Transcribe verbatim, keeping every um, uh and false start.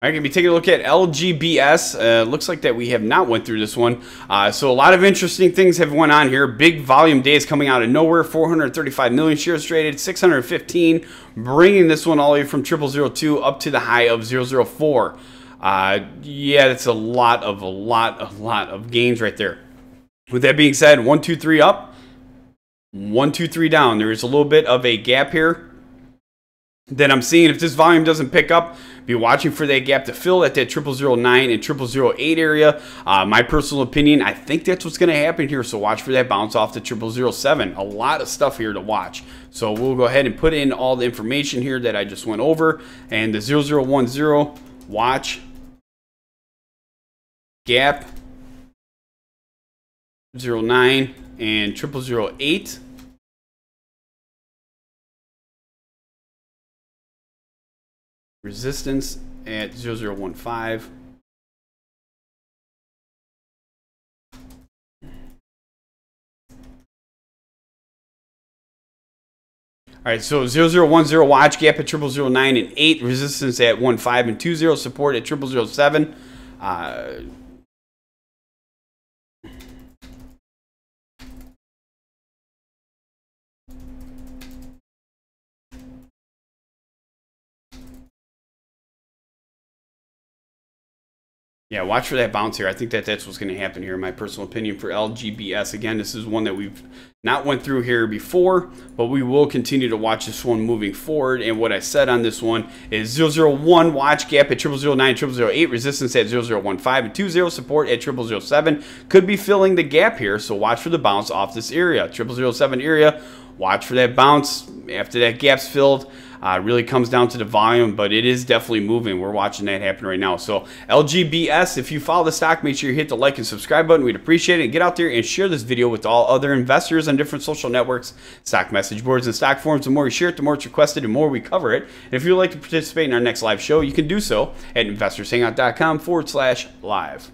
All right, gonna be taking a look at L G B S. Uh, looks like that we have not went through this one. Uh, so a lot of interesting things have went on here. Big volume days coming out of nowhere. four hundred thirty-five million shares traded, six hundred fifteen, bringing this one all the way from triple zero two up to the high of zero zero four. Uh, yeah, that's a lot of a lot a lot of gains right there. With that being said, one two three up, one two three down. There is a little bit of a gap here that I'm seeing. If this volume doesn't pick up, be watching for that gap to fill at that triple zero nine and triple zero eight area. Uh, my personal opinion, I think that's what's going to happen here. So watch for that bounce off the triple zero seven. A lot of stuff here to watch. So we'll go ahead and put in all the information here that I just went over. And the zero zero one zero, watch, gap, zero nine and triple zero eight. Resistance at zero zero one five. All right, so zero zero one zero, watch, gap at triple zero nine and eight, resistance at one five and two zero, support at triple zero seven. Uh, Yeah, watch for that bounce here. I think that that's what's going to happen here, in my personal opinion, for L G B S. Again, this is one that we've not went through here before, but we will continue to watch this one moving forward. And what I said on this one is zero zero one, watch, gap at triple zero nine, triple zero eight, resistance at zero zero one five, and two zero, support at triple zero seven. Could be filling the gap here, so watch for the bounce off this area, triple zero seven area. Watch for that bounce after that gap's filled. Uh, really comes down to the volume, but it is definitely moving. We're watching that happen right now. So L G B S, if you follow the stock, make sure you hit the like and subscribe button. We'd appreciate it. Get out there and share this video with all other investors on different social networks, stock message boards, and stock forums. The more you share it, the more it's requested, the more we cover it. And if you'd like to participate in our next live show, you can do so at investors hangout dot com forward slash live.